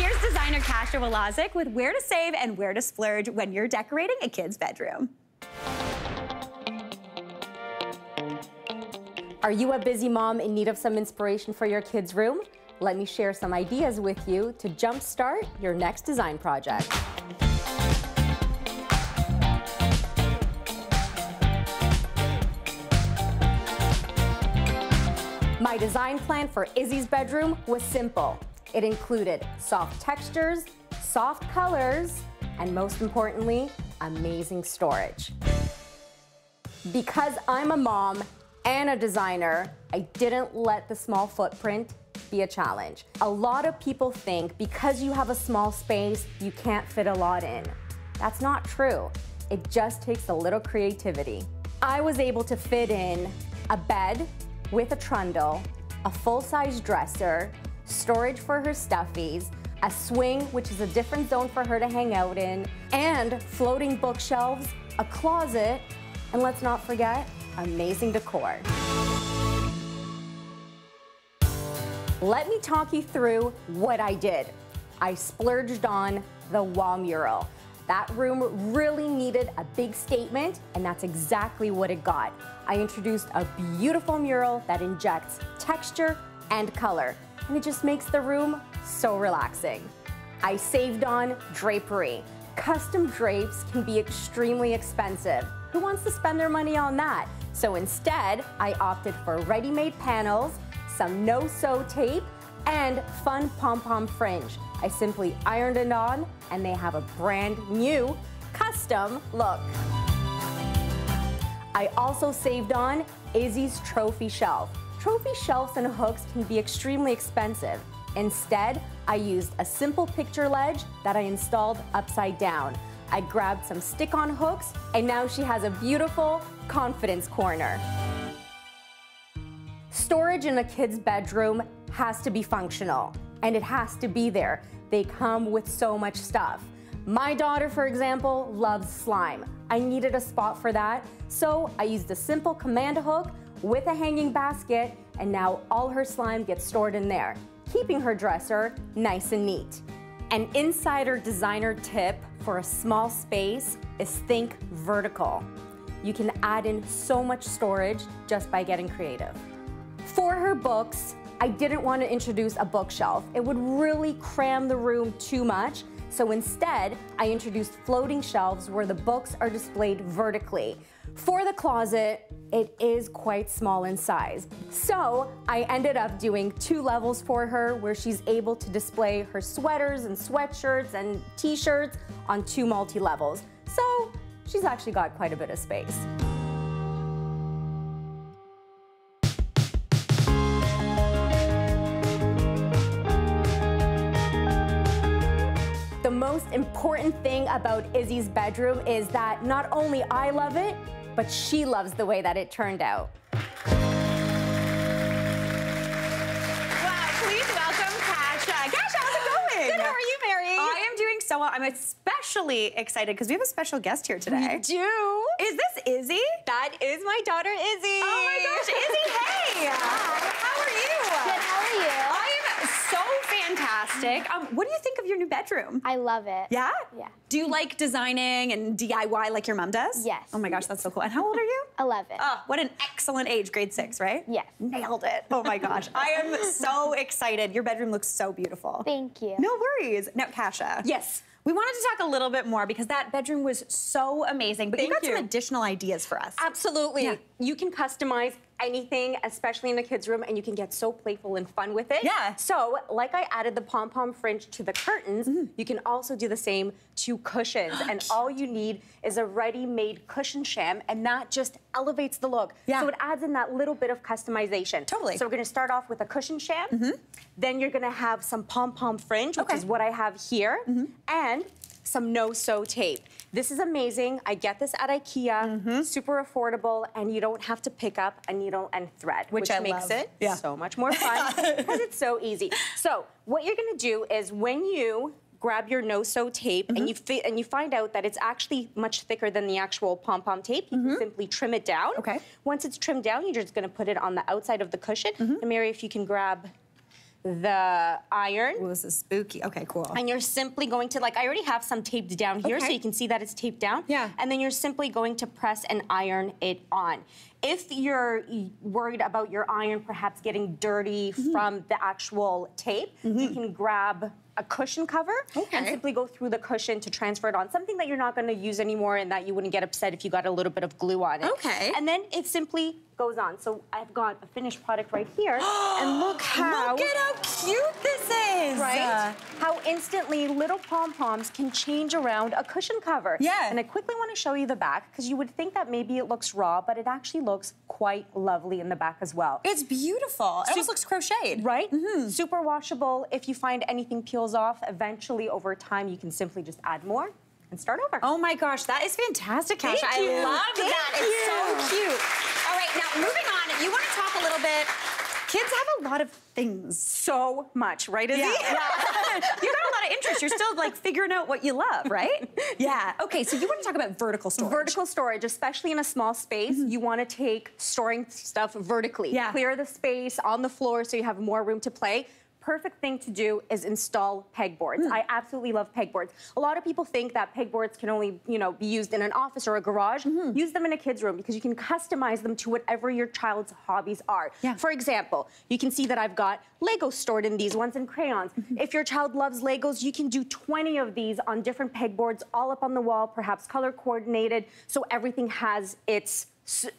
Here's designer Kasia Waloszczyk with where to save and where to splurge when you're decorating a kid's bedroom. Are you a busy mom in need of some inspiration for your kid's room? Let me share some ideas with you to jumpstart your next design project. My design plan for Izzy's bedroom was simple. It included soft textures, soft colors, and most importantly, amazing storage. Because I'm a mom and a designer, I didn't let the small footprint be a challenge. A lot of people think because you have a small space, you can't fit a lot in. That's not true. It just takes a little creativity. I was able to fit in a bed, with a trundle, a full-size dresser, storage for her stuffies, a swing, which is a different zone for her to hang out in, and floating bookshelves, a closet, and let's not forget, amazing decor. Let me talk you through what I did. I splurged on the wall mural. That room really needed a big statement, and that's exactly what it got. I introduced a beautiful mural that injects texture and color, and it just makes the room so relaxing. I saved on drapery. Custom drapes can be extremely expensive. Who wants to spend their money on that? So instead, I opted for ready-made panels, some no-sew tape, and fun pom-pom fringe. I simply ironed it on, and they have a brand new custom look. I also saved on Izzy's trophy shelf. Trophy shelves and hooks can be extremely expensive. Instead, I used a simple picture ledge that I installed upside down. I grabbed some stick-on hooks, and now she has a beautiful confidence corner. Storage in a kid's bedroom has to be functional, and it has to be there. They come with so much stuff. My daughter, for example, loves slime. I needed a spot for that, so I used a simple command hook with a hanging basket, and now all her slime gets stored in there, keeping her dresser nice and neat. An insider designer tip for a small space is think vertical. You can add in so much storage just by getting creative. For her books, I didn't want to introduce a bookshelf. It would really cram the room too much. So instead, I introduced floating shelves where the books are displayed vertically. For the closet, it is quite small in size. So I ended up doing 2 levels for her where she's able to display her sweaters and sweatshirts and t-shirts on 2 multi-levels. So she's actually got quite a bit of space. The most important thing about Izzy's bedroom is that not only I love it, but she loves the way that it turned out. Wow, please welcome Kasia. Kasia, how's it going? Good, how are you, Mary? I am doing so well. I'm especially excited because we have a special guest here today. We do. Is this Izzy? That is my daughter, Izzy. Oh my gosh, Izzy, hey. Hi. How are you? Good, how are you? Fantastic. What do you think of your new bedroom? I love it. Yeah? Yeah. Do you like designing and DIY like your mom does? Yes. Oh my gosh, that's so cool. And how old are you? 11. Oh, what an excellent age. Grade 6, right? Yes. Nailed it. Oh my gosh. I am so excited. Your bedroom looks so beautiful. Thank you. No worries. Now, Kasia. Yes. We wanted to talk a little bit more because that bedroom was so amazing, but you got some additional ideas for us. Absolutely. Yeah. You can customize anything, especially in a kid's room, and you can get so playful and fun with it. Yeah. So, like I added the pom-pom fringe to the curtains, you can also do the same to cushions. And all you need is a ready-made cushion sham, and that just elevates the look. Yeah. So it adds in that little bit of customization. Totally. So we're gonna start off with a cushion sham, then you're gonna have some pom-pom fringe, which is what I have here, and some no-sew tape. This is amazing. I get this at IKEA, super affordable, and you don't have to pick up a needle and thread, which makes it so much more fun because it's so easy. So what you're gonna do is when you grab your no-sew tape and you find out that it's actually much thicker than the actual pom-pom tape, you can simply trim it down. Once it's trimmed down, you're just gonna put it on the outside of the cushion. And Mary, if you can grab the iron. Ooh, this is spooky. Okay, cool. And you're simply going to, like, I already have some taped down here, so you can see that it's taped down. Yeah. And then you're simply going to press and iron it on. If you're worried about your iron perhaps getting dirty from the actual tape, you can grab a cushion cover and simply go through the cushion to transfer it on. Something that you're not going to use anymore and that you wouldn't get upset if you got a little bit of glue on it. Okay. And then it simply goes on. So I've got a finished product right here. And look how... Look at how cute this is! Right? How instantly little pom-poms can change around a cushion cover. Yeah. And I quickly want to show you the back because you would think that maybe it looks raw, but it actually looks quite lovely in the back as well. It's beautiful. It almost looks crocheted. Right? Super washable. If you find anything peels off, eventually over time you can simply just add more and start over. Oh my gosh, that is fantastic, Kasia. I love that. It's so cute. All right, now moving on, you want to talk a little bit. Kids have a lot of things. So much, right, Izzy? Yeah. You got a lot of interests. You're still, like, figuring out what you love, right? Yeah. Okay, so you want to talk about vertical storage. Vertical storage, especially in a small space, you want to take storing stuff vertically. Yeah. Clear the space on the floor so you have more room to play. Perfect thing to do is install pegboards. I absolutely love pegboards. A lot of people think that pegboards can only, you know, be used in an office or a garage. Use them in a kid's room because you can customize them to whatever your child's hobbies are. Yeah. For example, you can see that I've got Legos stored in these ones and crayons. If your child loves Legos, you can do 20 of these on different pegboards, all up on the wall, perhaps color coordinated, so everything has its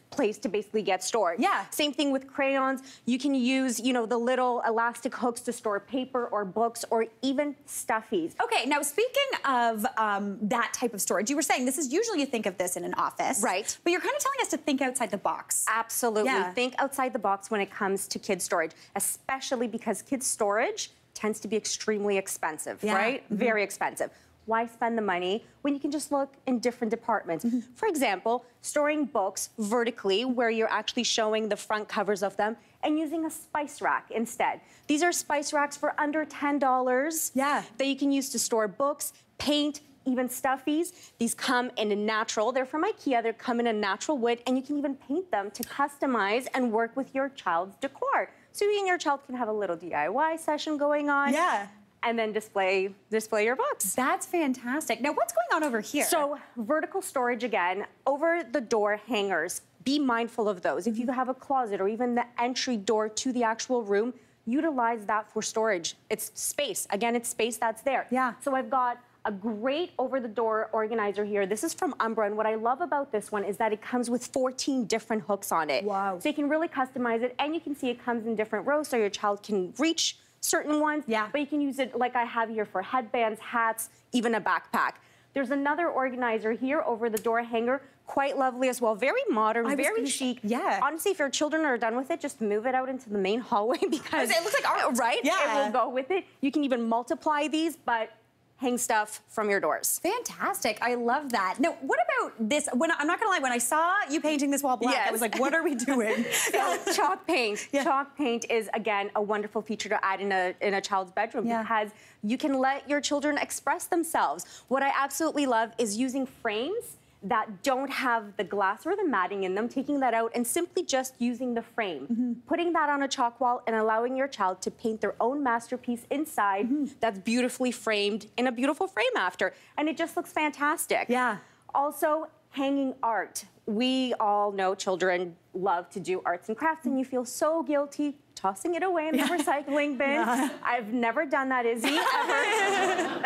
place to basically get stored. Yeah. Same thing with crayons. You can use, you know, the little elastic hooks to store paper or books or even stuffies. Okay, now speaking of that type of storage, you were saying this is usually you think of this in an office. Right. But you're kind of telling us to think outside the box. Absolutely. Yeah. Think outside the box when it comes to kids' storage, especially because kids' storage tends to be extremely expensive, right? Very expensive. Why spend the money when you can just look in different departments? For example, storing books vertically where you're actually showing the front covers of them and using a spice rack instead. These are spice racks for under $10 that you can use to store books, paint, even stuffies. These come in a natural, they're from IKEA, they come in a natural wood, and you can even paint them to customize and work with your child's decor. So you and your child can have a little DIY session going on. Yeah. And then display your books. That's fantastic. Now, what's going on over here? So, vertical storage again, over the door hangers. Be mindful of those. If you have a closet or even the entry door to the actual room, utilize that for storage. It's space. Again, it's space that's there. Yeah. So I've got a great over-the-door organizer here. This is from Umbra, and what I love about this one is that it comes with 14 different hooks on it. Wow. So you can really customize it, and you can see it comes in different rows, so your child can reach certain ones, but you can use it like I have here for headbands, hats, even a backpack. There's another organizer here over the door hanger, quite lovely as well, very modern, very chic. Yeah. Honestly, if your children are done with it, just move it out into the main hallway because it looks like art, right? Yeah. It will go with it. You can even multiply these, but hang stuff from your doors. Fantastic, I love that. Now, what about this? When I'm not gonna lie, when I saw you painting this wall black, I was like, what are we doing? Chalk paint. Chalk paint is, again, a wonderful feature to add in a child's bedroom because you can let your children express themselves. What I absolutely love is using frames that don't have the glass or the matting in them, taking that out and simply just using the frame. Putting that on a chalk wall and allowing your child to paint their own masterpiece inside that's beautifully framed in a beautiful frame after. And it just looks fantastic. Yeah. Also, hanging art. We all know children love to do arts and crafts and you feel so guilty tossing it away in the recycling bin. I've never done that, Izzy, ever.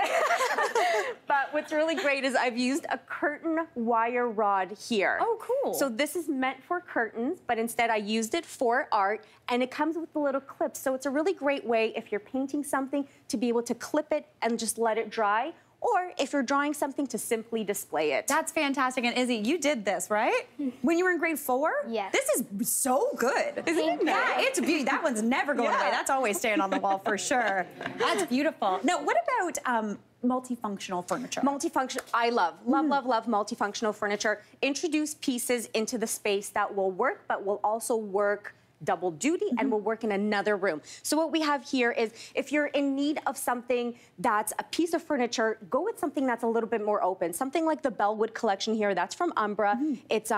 But what's really great is I've used a curtain wire rod here. Oh, cool. So this is meant for curtains, but instead I used it for art, and it comes with the little clips. So it's a really great way, if you're painting something, to be able to clip it and just let it dry, or if you're drawing something, to simply display it. That's fantastic. And Izzy, you did this, right? When you were in grade 4? Yes. This is so good. Isn't it? Yeah, it's beautiful. That one's never going away. That's always staying on the wall for sure. That's beautiful. Now, what about multifunctional furniture? I love multifunctional furniture. Introduce pieces into the space that will work, but will also work double duty and will work in another room. So what we have here is, if you're in need of something that's a piece of furniture, go with something that's a little bit more open. Something like the Bellwood collection here, that's from Umbra. It's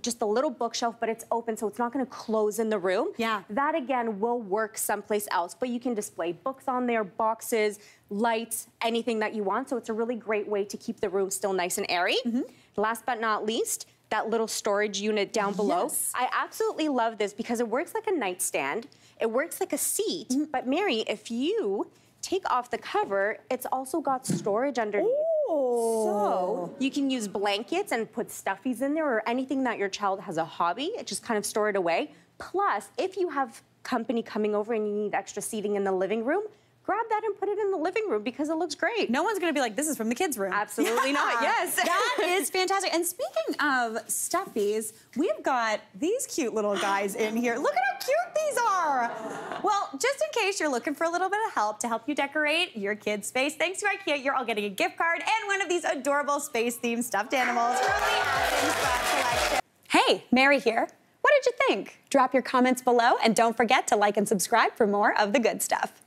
just a little bookshelf, but it's open, so it's not going to close in the room. Yeah. That, again, will work someplace else. But you can display books on there, boxes, lights, anything that you want. So it's a really great way to keep the room still nice and airy. Mm-hmm. Last but not least, that little storage unit down below. Yes. I absolutely love this because it works like a nightstand. It works like a seat. Mm-hmm. But Mary, if you take off the cover, it's also got storage underneath. Ooh. So you can use blankets and put stuffies in there or anything that your child has a hobby. It just kind of store it away. Plus, if you have company coming over and you need extra seating in the living room, grab that and put it in the living room because it looks great. No one's gonna be like, this is from the kids' room. Absolutely not, yes. That is fantastic. And speaking of stuffies, we've got these cute little guys in here. Look at how cute these are. Well, just in case you're looking for a little bit of help to help you decorate your kid's space, thanks to IKEA, you're all getting a gift card and one of these adorable space-themed stuffed animals from the Half-In-Spot collection. Hey, Mary here. What did you think? Drop your comments below and don't forget to like and subscribe for more of the good stuff.